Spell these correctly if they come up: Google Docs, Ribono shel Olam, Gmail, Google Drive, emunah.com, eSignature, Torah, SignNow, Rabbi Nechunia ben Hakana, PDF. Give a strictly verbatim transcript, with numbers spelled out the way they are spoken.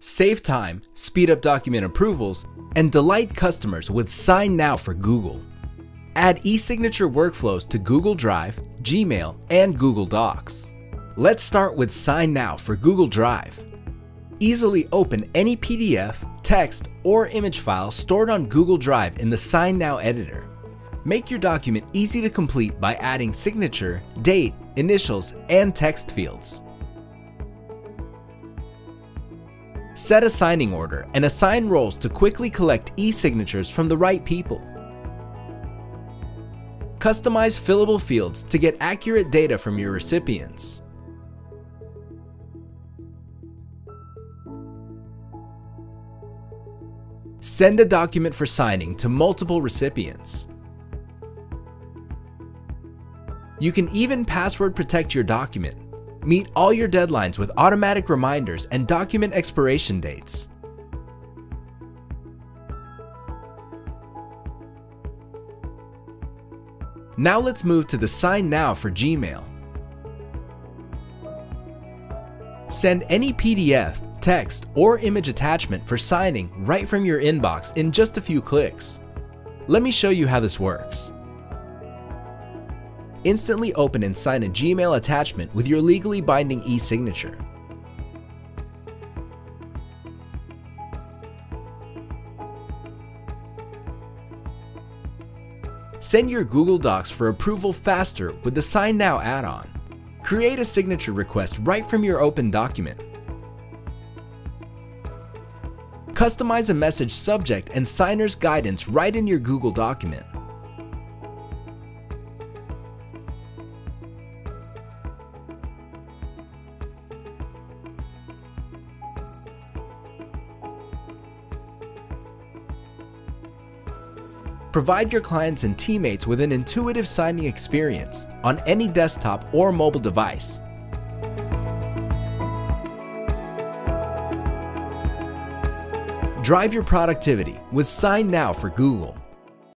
Save time, speed up document approvals, and delight customers with SignNow for Google. Add e-signature workflows to Google Drive, Gmail, and Google Docs. Let's start with SignNow for Google Drive. Easily open any P D F, text, or image file stored on Google Drive in the SignNow editor. Make your document easy to complete by adding signature, date, initials, and text fields. Set a signing order and assign roles to quickly collect e-signatures from the right people. Customize fillable fields to get accurate data from your recipients. Send a document for signing to multiple recipients. You can even password protect your document. Meet all your deadlines with automatic reminders and document expiration dates. Now let's move to the SignNow for Gmail. Send any P D F, text, or image attachment for signing right from your inbox in just a few clicks. Let me show you how this works. Instantly open and sign a Gmail attachment with your legally binding e-signature. Send your Google Docs for approval faster with the SignNow add-on. Create a signature request right from your open document. Customize a message subject and signer's guidance right in your Google document. Provide your clients and teammates with an intuitive signing experience on any desktop or mobile device. Drive your productivity with SignNow for Google.